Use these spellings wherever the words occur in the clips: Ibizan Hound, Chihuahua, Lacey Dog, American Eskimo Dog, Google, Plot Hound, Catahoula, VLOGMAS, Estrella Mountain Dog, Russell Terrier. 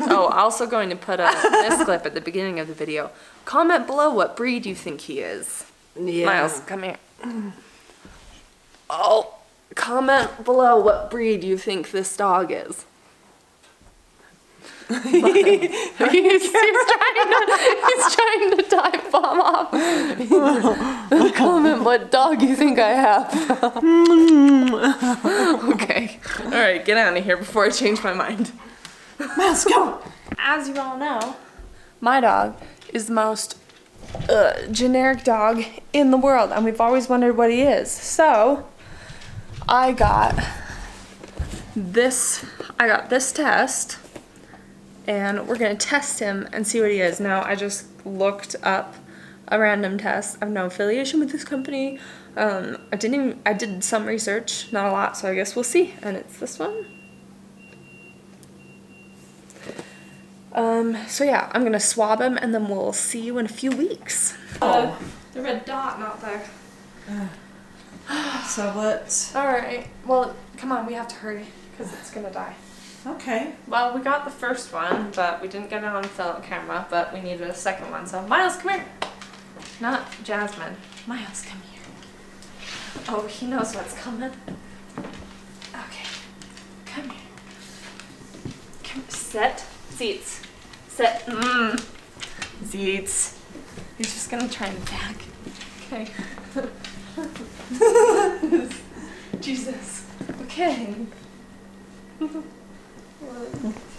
Oh, also going to put up this clip at the beginning of the video. Comment below what breed you think he is. Yeah. Miles, come here. Oh, comment below what breed you think this dog is. he's trying to dive bomb off. Comment what dog you think I have. Okay. All right, get out of here before I change my mind. Miles, go! As you all know, my dog is the most generic dog in the world, and we've always wondered what he is. So, I got this test, and we're gonna test him and see what he is. Now, I just looked up a random test. I have no affiliation with this company. I did some research, not a lot, so I guess we'll see. And it's this one. So yeah, I'm gonna swab him and then we'll see you in a few weeks. Oh, the red dot, not there. So let's... Alright, well, come on, we have to hurry, because it's gonna die. Okay. Well, we got the first one, but we didn't get it on film camera, but we needed a second one, so Miles, come here! Not Jasmine. Miles, come here. Oh, he knows what's coming. Okay. Come here. Come, sit. Seats. Sit. Seats. He's just gonna try and back. Okay. Jesus. Okay. 1,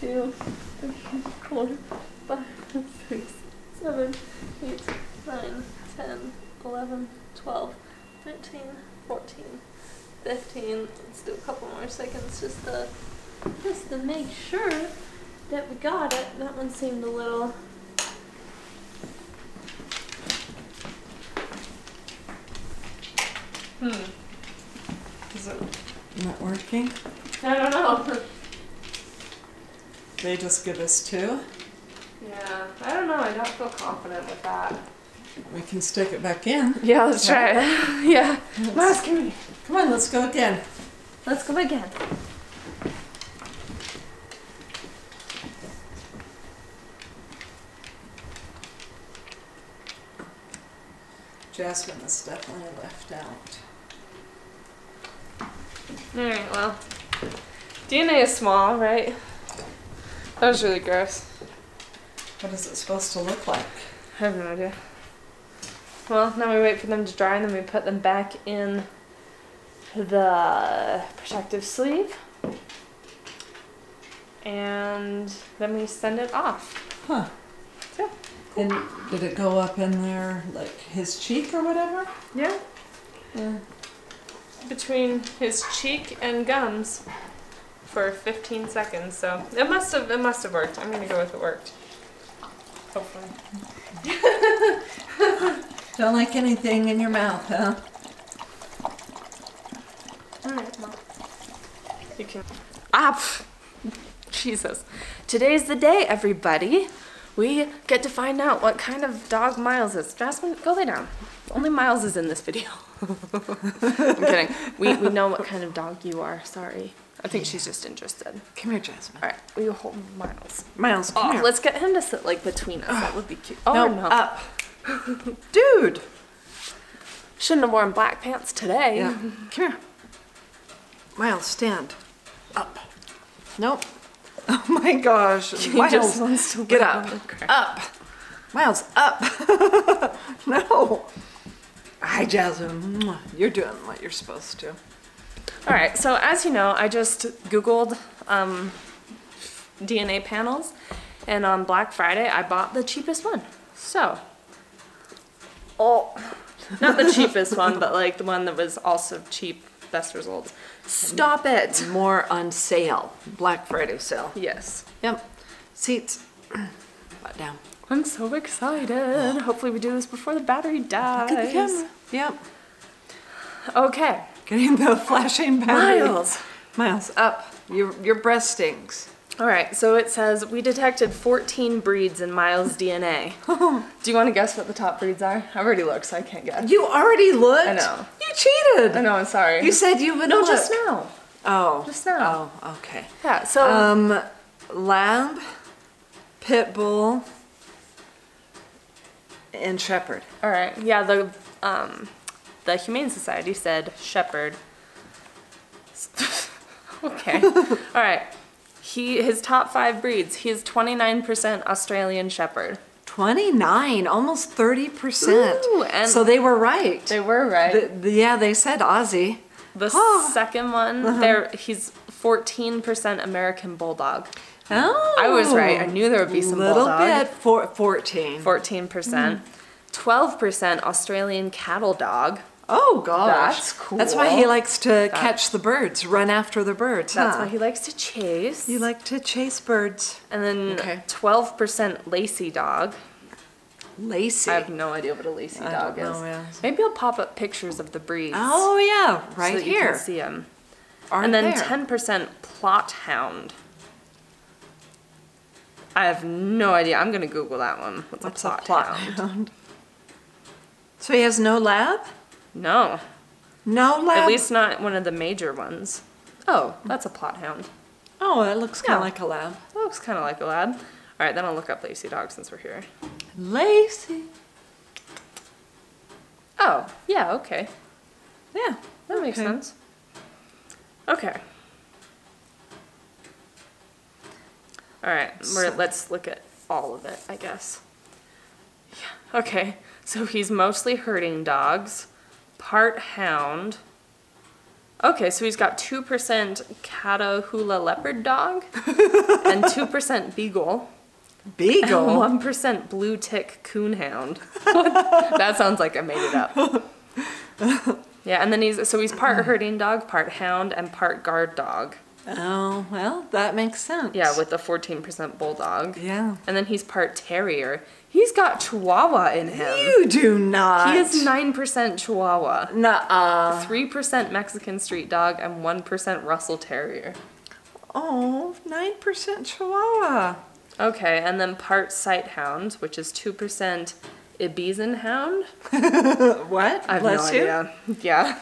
2, 3, 4, 5, 6, 7, 8, 9, 10, 11, 12, 13, 14, 15. Let's do a couple more seconds just to make sure that we got it. That one seemed a little... Is it not working? I don't know. They just give us two? Yeah. I don't know. I don't feel confident with that. We can stick it back in. Yeah, let's try it. Yeah. Let's, come on, let's go again. Let's go again. Jasmine is definitely left out. Alright, well, DNA is small, right? That was really gross. What is it supposed to look like? I have no idea. Well, now we wait for them to dry and then we put them back in the protective sleeve. And then we send it off. Huh. So. And did it go up in there, like his cheek or whatever? Yeah. Yeah. Between his cheek and gums for 15 seconds, so it must have worked. I'm gonna go with it worked. Hopefully. Don't like anything in your mouth, huh? All right, Mom. You can. Ah, Jesus. Today's the day, everybody. We get to find out what kind of dog Miles is. Jasmine, go lay down. Only Miles is in this video. I'm kidding. We know what kind of dog you are. Sorry. I think she's just interested. Come here, Jasmine. All right. Will you hold Miles? Miles, come here. Let's get him to sit like between us. That would be cute. Oh, no. Up. Dude. Shouldn't have worn black pants today. Yeah. Come here. Miles, stand. Up. Nope. Oh my gosh, he Miles, wants to get up, up, Miles, up. No. Hi, Jasmine. You're doing what you're supposed to. All right, so as you know, I just Googled DNA panels, and on Black Friday, I bought the cheapest one. So, not the cheapest one, but like the one that was also cheap. Best results. Stop it. More on sale. Black Friday sale. Yes. Yep. Seats. Butt down. I'm so excited. Hopefully we do this before the battery dies. Look at the camera. Yep. Okay. Getting the flashing battery. Miles. Miles, up. Your breath stinks. All right. So it says we detected 14 breeds in Miles' DNA. Do you want to guess what the top breeds are? I already looked, so I can't guess. You already looked? I know. You cheated. I know, I'm sorry. You said you would look. Just now. Oh. Just now. Oh, okay. Yeah, so... lab, Pit Bull, and Shepherd. All right. Yeah, the Humane Society said Shepherd. Okay. All right. His top 5 breeds. He's 29% Australian Shepherd. 29, almost 30%. Ooh, and so they were right. They were right. Yeah, they said Aussie. The second one, he's 14% American Bulldog. Oh. I was right. I knew there would be some Bulldog. A little bit. 14. 14%. 12% Australian Cattle Dog. Oh, gosh. That's cool. That's why he likes to catch the birds, run after the birds. That's why he likes to chase. You like to chase birds. And then 12% Lacey Dog. Lacey? I have no idea what a Lacey Dog is. Maybe I'll pop up pictures of the breeds. Oh, yeah. Right here. So that you can see them. And then 10% Plot Hound. I have no idea. I'm going to Google that one. What's a Plot Hound? So he has no lab? No. No lab? At least not one of the major ones. Oh, that's a Plot Hound. Oh, that looks kind of like a lab. That looks kind of like a lab. All right, then I'll look up Lacey Dog since we're here. Lacey. Oh, yeah, okay. Yeah, that makes sense. Okay. All right, let's look at all of it, I guess. Yeah, okay. So he's mostly herding dogs. Part hound. Okay, so he's got 2% Catahoula leopard dog and 2% beagle. Beagle? And 1% blue tick coonhound. That sounds like I made it up. Yeah, and then he's part herding dog, part hound, and part guard dog. Oh, well, that makes sense. Yeah, with the 14% bulldog. Yeah. And then he's part terrier. He's got Chihuahua in him. You do not. He is 9% Chihuahua. Nuh-uh. 3% Mexican Street Dog and 1% Russell Terrier. Oh, 9% Chihuahua. Okay, and then part Sight Hound, which is 2% Ibizan Hound. What? I have no idea. Yeah.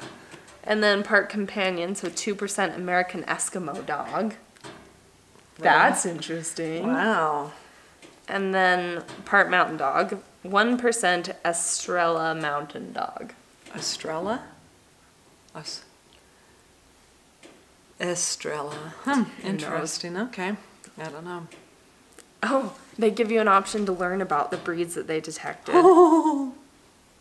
And then part Companion, so 2% American Eskimo Dog. That's interesting. Wow. And then part Mountain Dog, 1% Estrella Mountain Dog. Estrella? Estrella. Hmm, interesting. Okay. I don't know. Oh, they give you an option to learn about the breeds that they detected. Oh.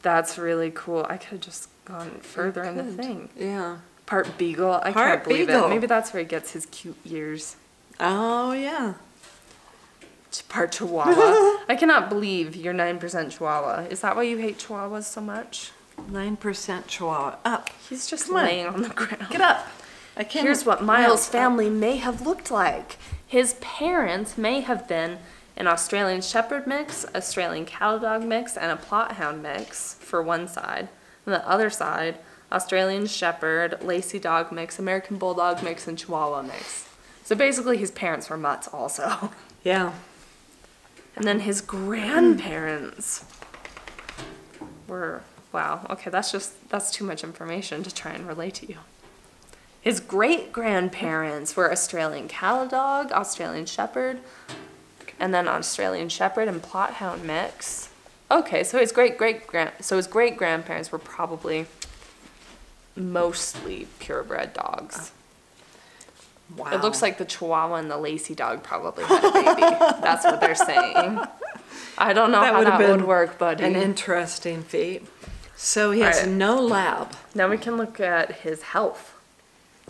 That's really cool. I could have just gone further in the thing. Yeah. Part Beagle. I can't believe it. Maybe that's where he gets his cute ears. Oh, yeah. Part Chihuahua. I cannot believe you're 9% Chihuahua. Is that why you hate Chihuahuas so much? 9% Chihuahua. Up. He's just laying on the ground. Get up. I can't. Here's what Miles' family may have looked like. His parents may have been an Australian Shepherd mix, Australian Cattle Dog mix, and a Plot Hound mix for one side. And the other side, Australian Shepherd, Lacey Dog mix, American Bulldog mix, and Chihuahua mix. So basically his parents were mutts also. Yeah. And then his grandparents were, wow, okay, that's too much information to try and relate to you. His great-grandparents were Australian Cattle Dog, Australian Shepherd, and then Australian Shepherd and Plot Hound mix. Okay, so his great-grandparents were probably mostly purebred dogs. Wow. It looks like the Chihuahua and the Lacey Dog probably had a baby. That's what they're saying. I don't know how that would work, buddy. An interesting feat. So he has no lab. Now we can look at his health.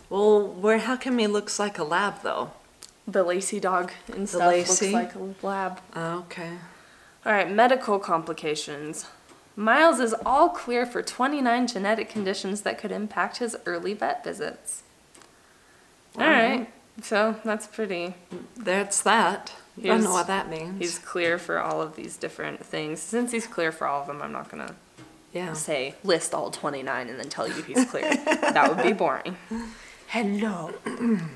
Well, how come he looks like a lab, though? The Lacey Dog and stuff looks like a lab. Okay. All right, medical complications. Miles is all clear for 29 genetic conditions that could impact his early vet visits. All right, so that's pretty. That's that. I don't know what that means. He's clear for all of these different things. Since he's clear for all of them, I'm not going to say list all 29 and then tell you he's clear. That would be boring. Hello.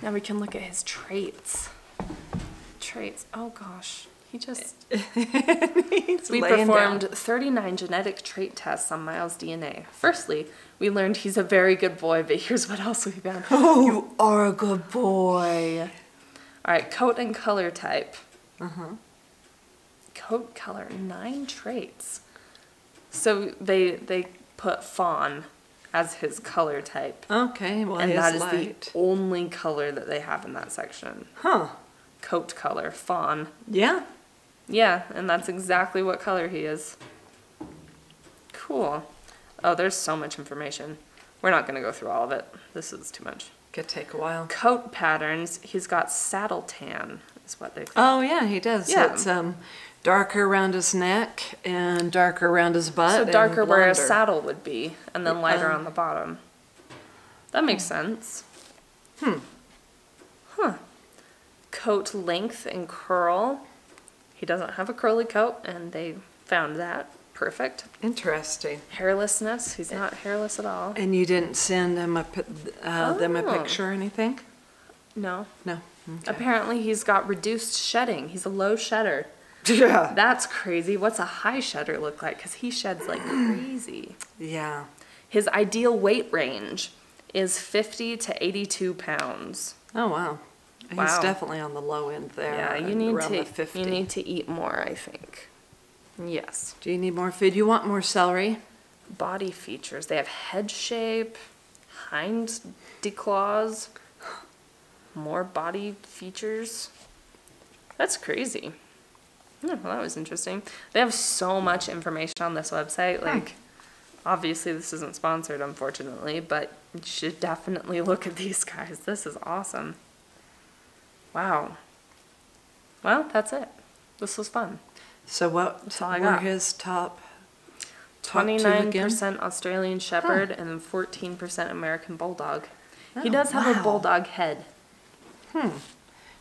Now we can look at his traits. Traits. Oh, gosh. He just... We performed 39 genetic trait tests on Miles' DNA. Firstly, we learned he's a very good boy, but here's what else we found. Oh, you are a good boy. All right, coat and color type. coat color, 9 traits. So they put fawn as his color type. Okay, well, and that is light. The only color that they have in that section. Huh. Coat color, fawn. Yeah. Yeah, and that's exactly what color he is. Cool. Oh, there's so much information. We're not going to go through all of it. This is too much. Could take a while. Coat patterns. He's got saddle tan is what they call it. Oh, yeah, he does. Yeah. It's darker around his neck and darker around his butt. So darker where a saddle would be and then lighter on the bottom. That makes sense. Hmm. Huh. Coat length and curl. He doesn't have a curly coat, and they found that. Perfect. Interesting. Hairlessness. He's not hairless at all. And you didn't send him them a picture or anything? No. No. Okay. Apparently he's got reduced shedding. He's a low shedder. Yeah. That's crazy. What's a high shedder look like? Because he sheds like crazy. Yeah. His ideal weight range is 50 to 82 pounds. Oh, wow. Wow. He's definitely on the low end there. Yeah, you need to eat more, I think. Yes. Do you need more food? You want more celery? Body features. They have head shape, hind declaws, more body features. That's crazy. Yeah, well, that was interesting. They have so much information on this website. Like, obviously this isn't sponsored, unfortunately, but you should definitely look at these guys. This is awesome. Wow. Well, that's it. This was fun. So what were his top 29% Australian Shepherd and then 14% American Bulldog. Oh, he does have a Bulldog head. Hmm.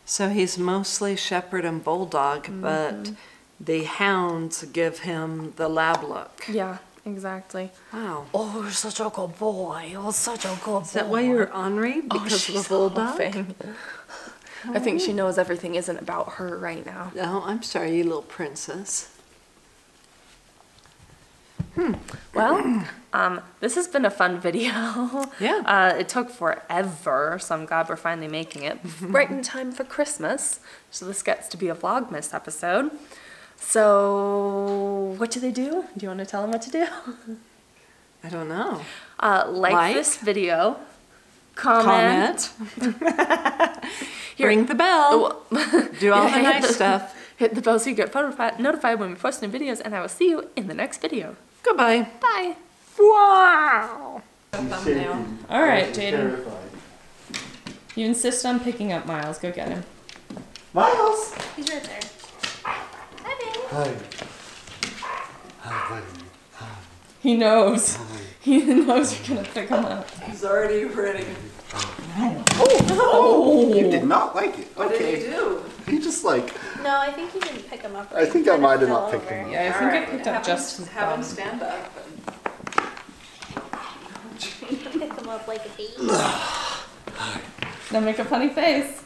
So he's mostly Shepherd and Bulldog, but the hounds give him the lab look. Yeah, exactly. Wow. Oh, you're such a good boy. You're such a good boy. Is that why you're ornery? Because of the Bulldog? I think she knows everything isn't about her right now. No, I'm sorry, you little princess. Hmm. Well, this has been a fun video. Yeah. It took forever, so I'm glad we're finally making it. Right in time for Christmas. So this gets to be a Vlogmas episode. So what do they do? Do you want to tell them what to do? I don't know. Like this video. Comment. Ring the bell. Do all the nice stuff. Hit the bell so you get notified when we post new videos, and I will see you in the next video. Goodbye. Bye. Wow. Thumbnail. All right, Jaden. You insist on picking up Miles. Go get him. Miles. He's right there. Hi, baby. Hi. Hi, baby. Hi. He knows. Hi. He knows you're gonna pick him up. He's already ready. Oh, oh, you did not like it. Okay. What did he do? He just like. No, I think you didn't pick him up. Right. I think I might have not picked him up. Yeah, I think I picked up just his bum. Have him stand up. And pick him up like a baby. Now make a funny face.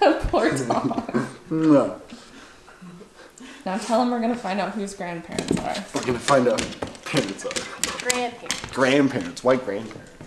That poor dog. No. Now tell him we're going to find out whose grandparents are. We're going to find out who parents are. Grandparents. Grandparents. Why grandparents?